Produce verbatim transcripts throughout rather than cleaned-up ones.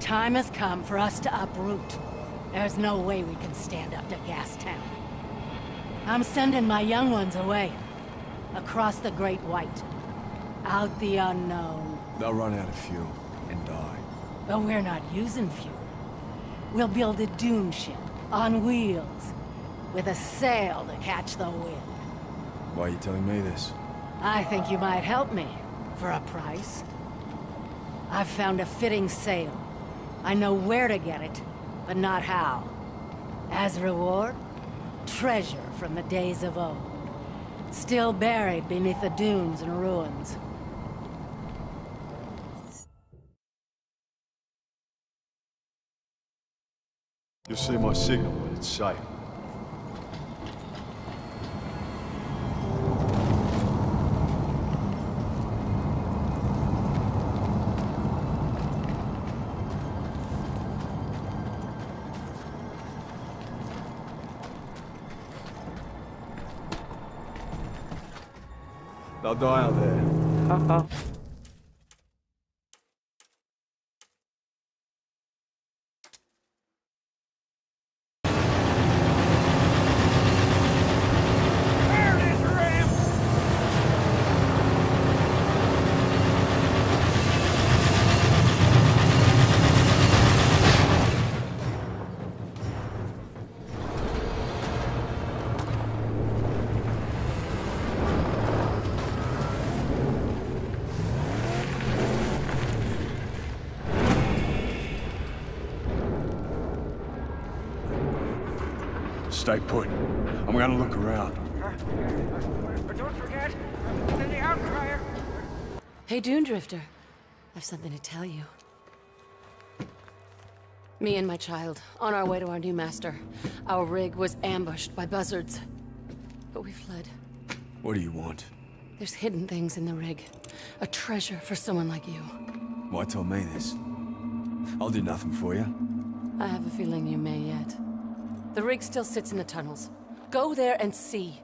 Time has come for us to uproot. There's no way we can stand up to Gas Town. I'm sending my young ones away. Across the Great White. Out the unknown. They'll run out of fuel and die. But we're not using fuel. We'll build a dune ship on wheels with a sail to catch the wind. Why are you telling me this? I think you might help me for a price. I've found a fitting sail. I know where to get it, but not how. As reward, treasure from the days of old. Still buried beneath the dunes and ruins. You'll see my signal when it's safe. They'll die out there. Haha. Stay put. I'm gonna look around. But don't forget, the outcrier. Hey, Dune Drifter. I've something to tell you. Me and my child, on our way to our new master. Our rig was ambushed by buzzards. But we fled. What do you want? There's hidden things in the rig. A treasure for someone like you. Why tell me this? I'll do nothing for you. I have a feeling you may yet. The rig still sits in the tunnels. Go there and see.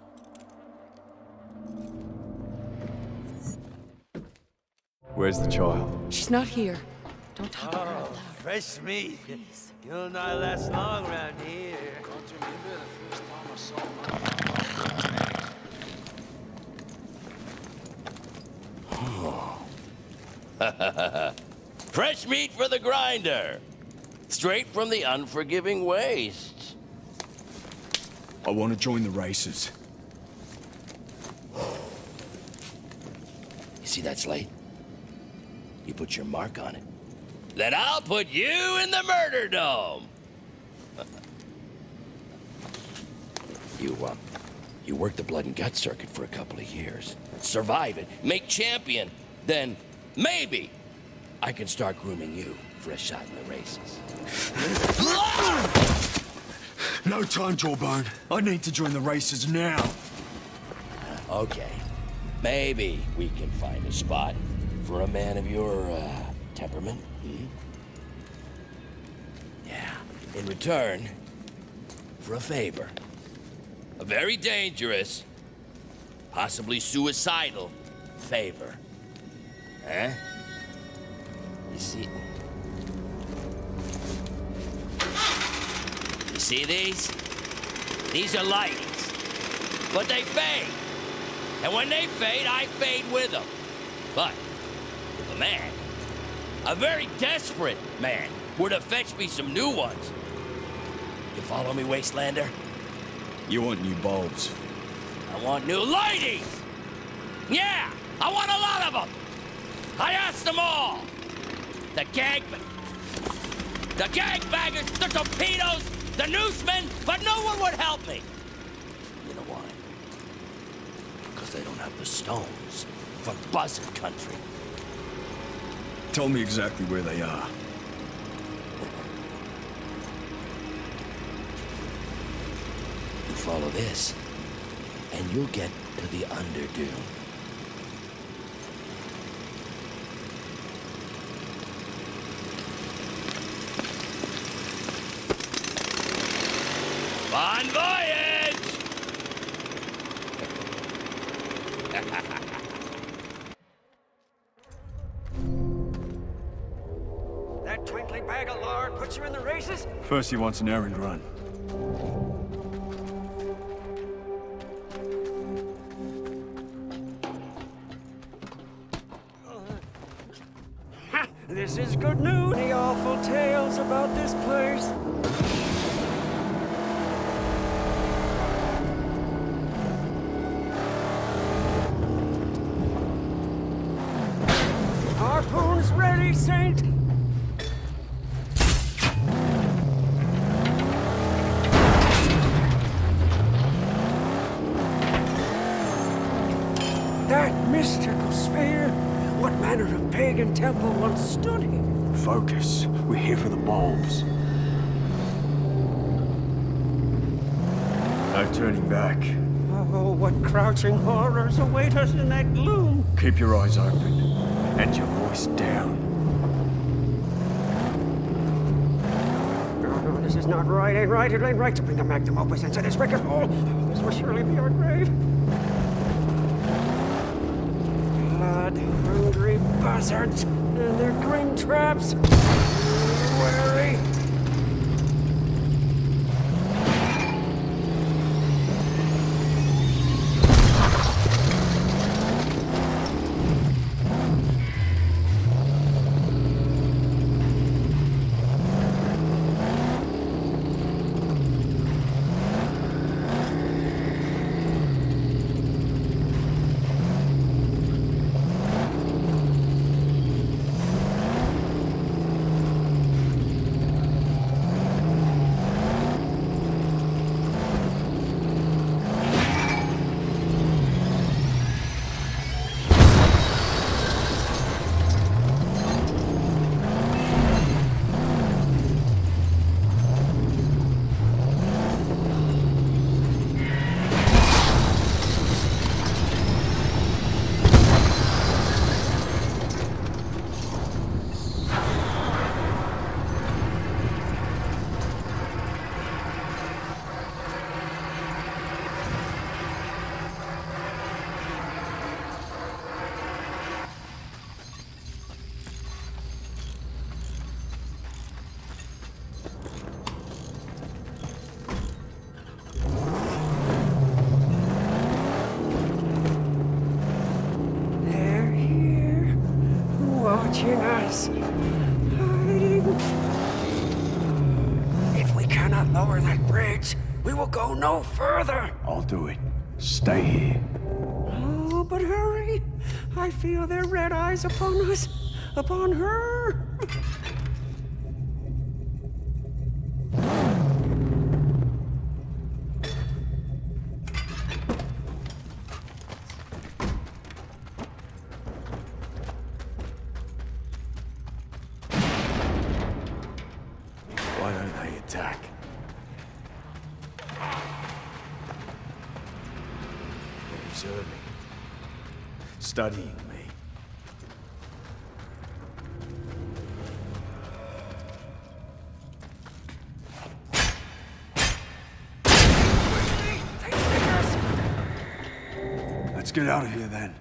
Where's the child? She's not here. Don't talk oh, about her out loud. Fresh meat. Please. You'll not last long around here. Fresh meat for the grinder. Straight from the unforgiving wastes. I want to join the races. You see that slate? You put your mark on it. Then I'll put you in the murder dome. you, uh, you work the blood and gut circuit for a couple of years. Survive it, make champion. Then maybe I can start grooming you for a shot in the races. No time, Jawbone. I need to join the races now. Uh, okay. Maybe we can find a spot for a man of your, uh, temperament. Hmm? Yeah. In return, for a favor. A very dangerous, possibly suicidal favor. Huh? You see... You see these? These are lights. But they fade. And when they fade, I fade with them. But if a man, a very desperate man, were to fetch me some new ones. You follow me, Wastelander? You want new bulbs. I want new lighties! Yeah! I want a lot of them! I asked them all! The gang... The gangbaggers, the torpedoes, the newsmen, but no one would help me. You know why? Because they don't have the stones from buzzard country. Tell me exactly where they are. You follow this, and you'll get to the Underdome. Bon voyage! That twinkly bag'll Put you in the races? First he wants an errand run. Ha! This is good news. The awful tales about this place. Harpoon's ready, Saint. Temple once stood here. Focus. We're here for the bulbs. No turning back. Oh, what crouching horrors await us in that gloom. Keep your eyes open and your voice down. No, no, this is not right. Ain't right. It ain't right to bring the magnum opus into this wreck at all. This will surely be our grave. Blood-hungry buzzards and their green traps. Wary. Go no further! I'll do it. Stay here. Oh, but hurry! I feel their red eyes upon us, upon her! Why don't they attack? Observing, studying me. Let's get out of here then.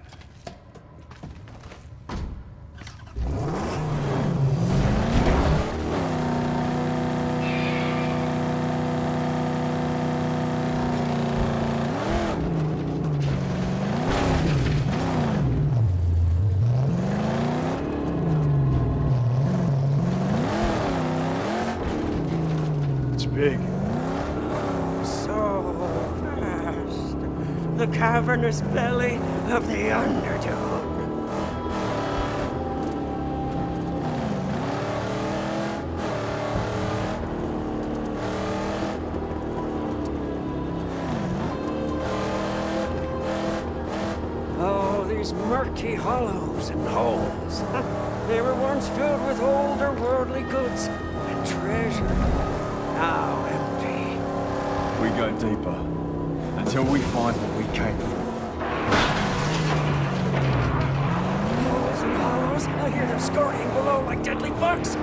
Cavernous belly of the Underdome. Oh, these murky hollows and holes. They were once filled with older worldly goods and treasure, now empty. We go deeper. Until we find what we came for. Holes and hollows. I hear them scurrying below like deadly bugs.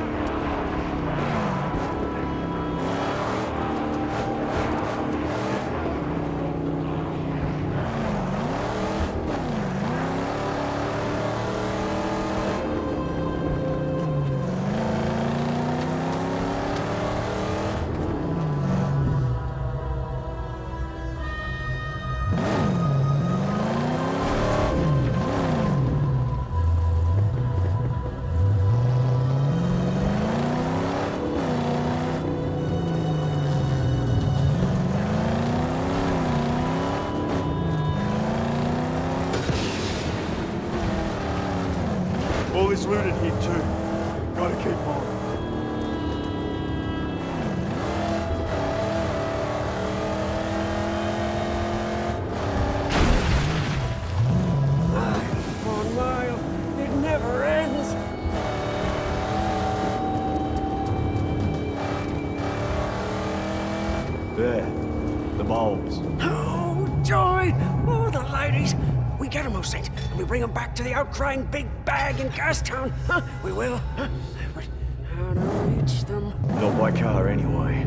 is looted here too. Gotta keep on. Bring them back to the outcrying big bag in Gas Town. Huh? We will. Huh? But how to reach them? Not by car, anyway.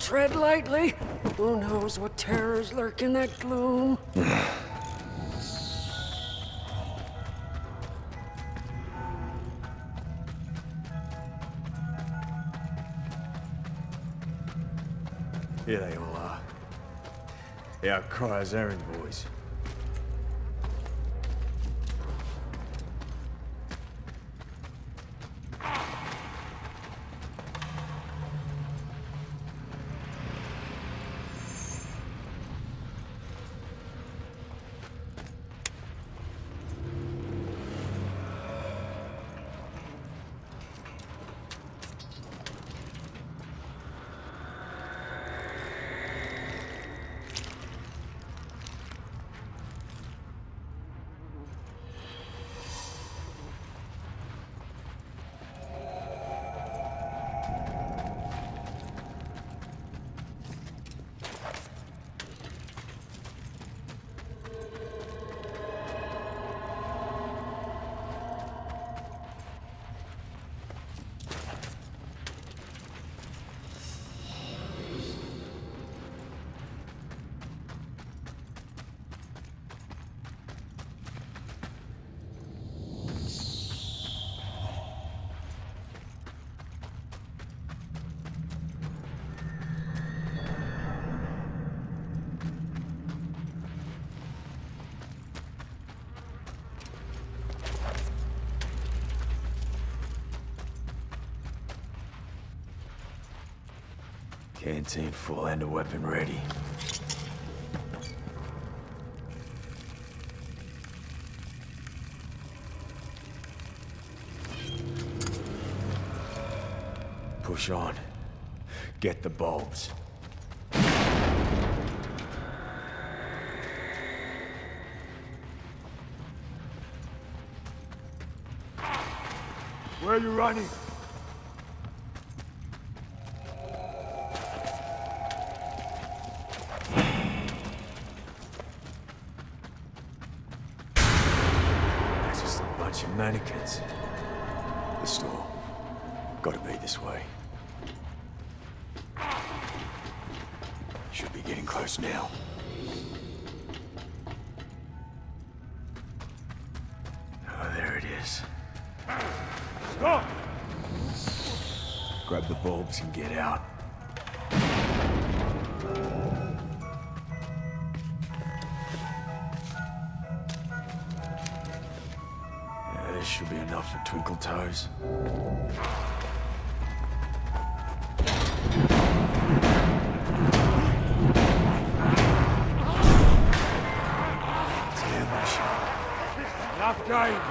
Tread lightly. Who knows what terrors lurk in that gloom? Here they all are. The Outcryer's errand boys. Canteen full and a weapon ready. Push on. Get the bulbs. Where are you running? Mannequins. The store. Gotta be this way. Should be getting close now. Oh, there it is. Stop! Grab the bulbs and get out. Should be enough for Twinkle Toes. Damn, Half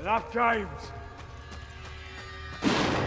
Enough, James. Oh,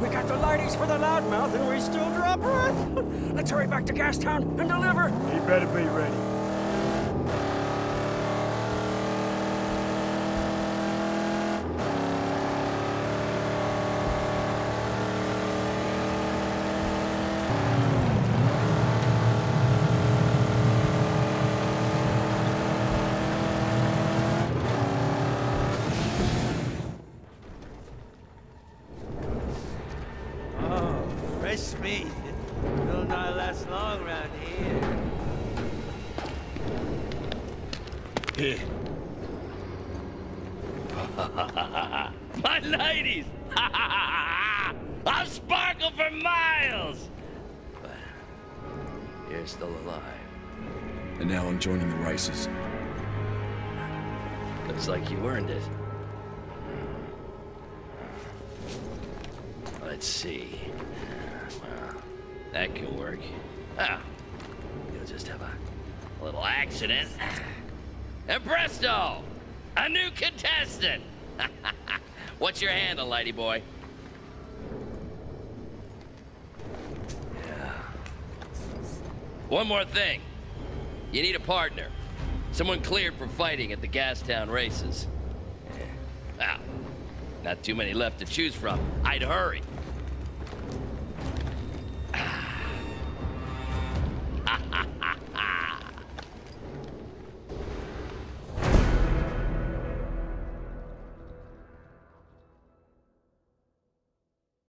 We got the lighties for the loudmouth and we still draw breath. Let's hurry back to Gas Town and deliver. You better be ready. My ladies! I'll sparkle for miles! But you're still alive. And now I'm joining the races. Looks like you earned it. Let's see. Well, that could work. Ah, you'll just have a, a little accident. And presto! A new contestant! What's your handle, lady boy? Yeah. One more thing. You need a partner. Someone cleared for fighting at the Gas Town races. Yeah. Wow. Not too many left to choose from. I'd hurry.